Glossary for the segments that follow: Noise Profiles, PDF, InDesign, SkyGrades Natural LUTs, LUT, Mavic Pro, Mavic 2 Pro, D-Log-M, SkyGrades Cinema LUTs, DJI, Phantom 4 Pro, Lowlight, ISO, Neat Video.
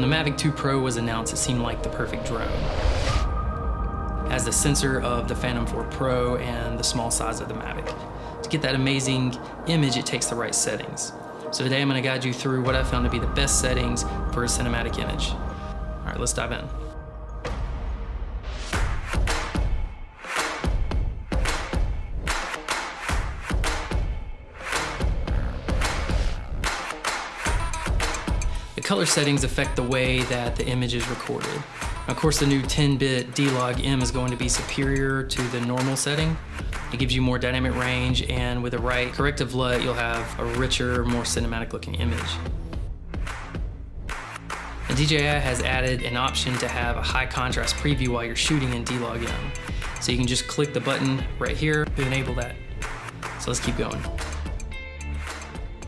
When the Mavic 2 Pro was announced, it seemed like the perfect drone. As the sensor of the Phantom 4 Pro and the small size of the Mavic. To get that amazing image, it takes the right settings. So today I'm gonna guide you through what I found to be the best settings for a cinematic image. All right, let's dive in. The color settings affect the way that the image is recorded. Of course, the new 10-bit D-Log-M is going to be superior to the normal setting. It gives you more dynamic range, and with the right corrective LUT, you'll have a richer, more cinematic looking image. And DJI has added an option to have a high contrast preview while you're shooting in D-Log-M. So you can just click the button right here to enable that. So let's keep going.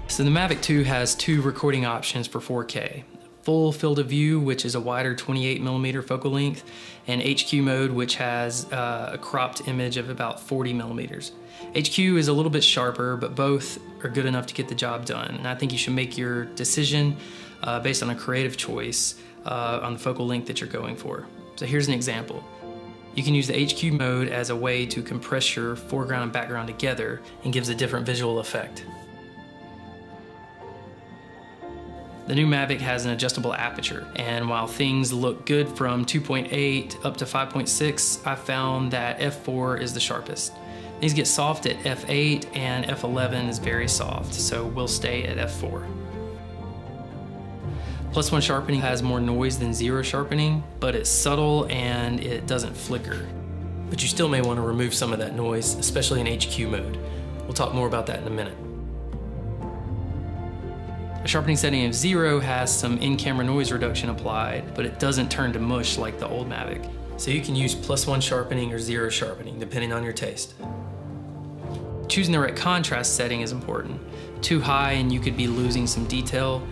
So the Mavic 2 has two recording options for 4K. Full field of view, which is a wider 28mm focal length, and HQ mode, which has a cropped image of about 40mm. HQ is a little bit sharper, but both are good enough to get the job done. And I think you should make your decision based on a creative choice on the focal length that you're going for. So here's an example. You can use the HQ mode as a way to compress your foreground and background together and gives a different visual effect. The new Mavic has an adjustable aperture, and while things look good from 2.8 up to 5.6, I found that f4 is the sharpest. These get soft at f8, and f11 is very soft, so we'll stay at f4. +1 sharpening has more noise than 0 sharpening, but it's subtle and it doesn't flicker. But you still may want to remove some of that noise, especially in HQ mode. We'll talk more about that in a minute. A sharpening setting of 0 has some in-camera noise reduction applied, but it doesn't turn to mush like the old Mavic. So you can use +1 sharpening or 0 sharpening, depending on your taste. Choosing the right contrast setting is important. Too high and you could be losing some detail.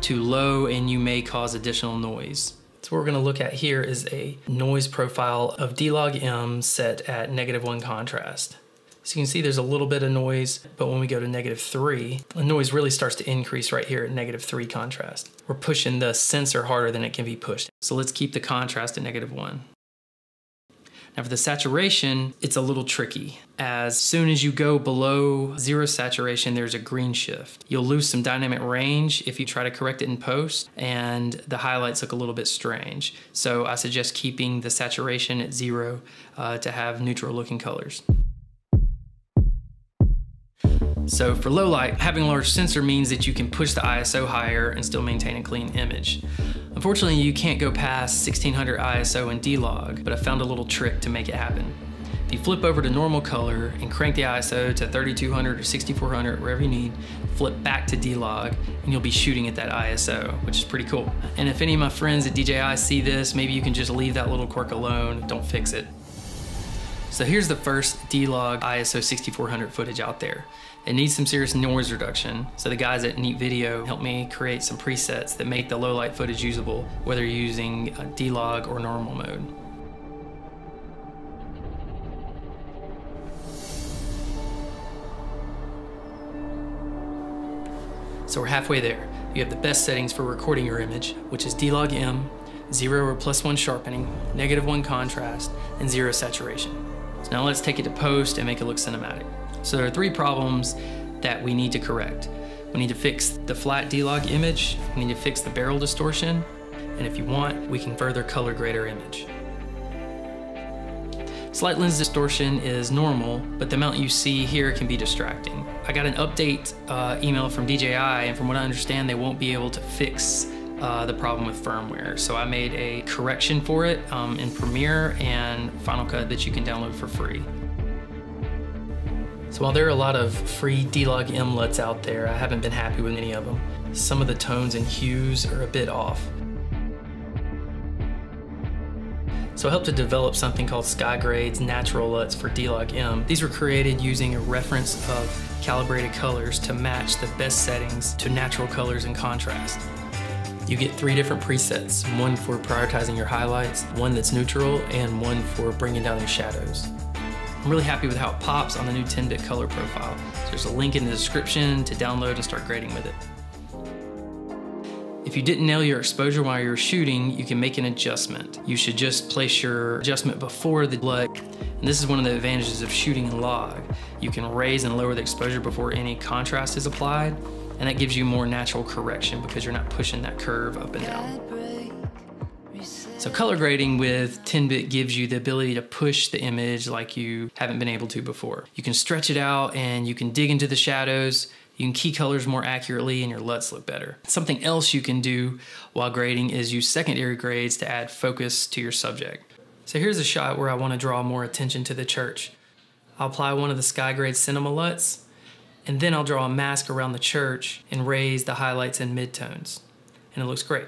Too low and you may cause additional noise. So what we're gonna look at here is a noise profile of D-Log-M set at -1 contrast. So you can see there's a little bit of noise, but when we go to -3, the noise really starts to increase right here at -3 contrast. We're pushing the sensor harder than it can be pushed. So let's keep the contrast at -1. Now for the saturation, it's a little tricky. As soon as you go below 0 saturation, there's a green shift. You'll lose some dynamic range if you try to correct it in post, and the highlights look a little bit strange. So I suggest keeping the saturation at 0 to have neutral looking colors. So for low light, having a large sensor means that you can push the ISO higher and still maintain a clean image. Unfortunately, you can't go past 1600 ISO in D-Log, but I found a little trick to make it happen. If you flip over to normal color and crank the ISO to 3200 or 6400, wherever you need, flip back to D-Log, and you'll be shooting at that ISO, which is pretty cool. And if any of my friends at DJI see this, maybe you can just leave that little quirk alone, don't fix it. So here's the first D-Log ISO 6400 footage out there. It needs some serious noise reduction, so the guys at Neat Video helped me create some presets that make the low light footage usable, whether you're using D-Log or normal mode. So we're halfway there. You have the best settings for recording your image, which is D-Log-M, 0 or +1 sharpening, -1 contrast, and 0 saturation. So now let's take it to post and make it look cinematic. So there are 3 problems that we need to correct. We need to fix the flat D-Log image, we need to fix the barrel distortion, and if you want, we can further color grade our image. Slight lens distortion is normal, but the amount you see here can be distracting. I got an update email from DJI, and from what I understand, they won't be able to fix the problem with firmware. So I made a correction for it in Premiere and Final Cut that you can download for free. So while there are a lot of free D-Log-M LUTs out there, I haven't been happy with any of them. Some of the tones and hues are a bit off. So I helped to develop something called SkyGrades Natural LUTs for D-Log-M. These were created using a reference of calibrated colors to match the best settings to natural colors and contrast. You get 3 different presets, one for prioritizing your highlights, one that's neutral, and one for bringing down your shadows. I'm really happy with how it pops on the new 10-bit color profile. So there's a link in the description to download and start grading with it. If you didn't nail your exposure while you're shooting, you can make an adjustment. You should just place your adjustment before the LUT. And this is one of the advantages of shooting in log. You can raise and lower the exposure before any contrast is applied, and that gives you more natural correction because you're not pushing that curve up and down. So color grading with 10-bit gives you the ability to push the image like you haven't been able to before. You can stretch it out and you can dig into the shadows. You can key colors more accurately and your LUTs look better. Something else you can do while grading is use secondary grades to add focus to your subject. So here's a shot where I want to draw more attention to the church. I'll apply one of the SkyGrades Cinema LUTs, and then I'll draw a mask around the church and raise the highlights and midtones, and it looks great.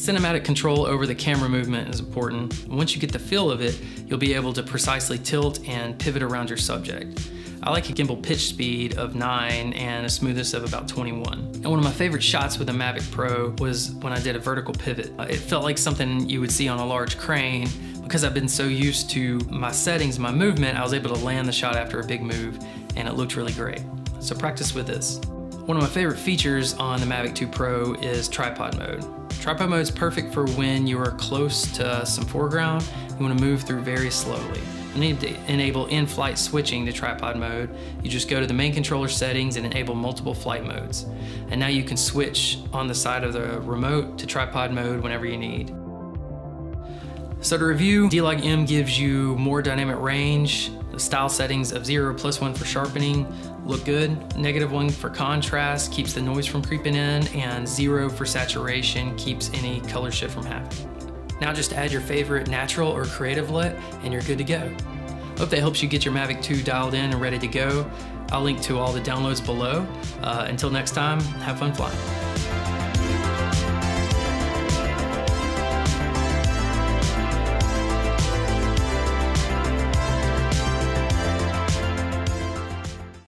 Cinematic control over the camera movement is important. Once you get the feel of it, you'll be able to precisely tilt and pivot around your subject. I like a gimbal pitch speed of 9 and a smoothness of about 21. And one of my favorite shots with the Mavic Pro was when I did a vertical pivot. It felt like something you would see on a large crane. Because I've been so used to my settings, my movement, I was able to land the shot after a big move and it looked really great. So practice with this. One of my favorite features on the Mavic 2 Pro is tripod mode. Tripod mode is perfect for when you are close to some foreground. You want to move through very slowly. You need to enable in-flight switching to tripod mode. You just go to the main controller settings and enable multiple flight modes. And now you can switch on the side of the remote to tripod mode whenever you need. So to review, D-Log-M gives you more dynamic range. The style settings of 0 + 1 for sharpening look good. -1 for contrast keeps the noise from creeping in, and 0 for saturation keeps any color shift from happening. Now just add your favorite natural or creative LUT and you're good to go. Hope that helps you get your Mavic 2 dialed in and ready to go. I'll link to all the downloads below. Until next time, have fun flying.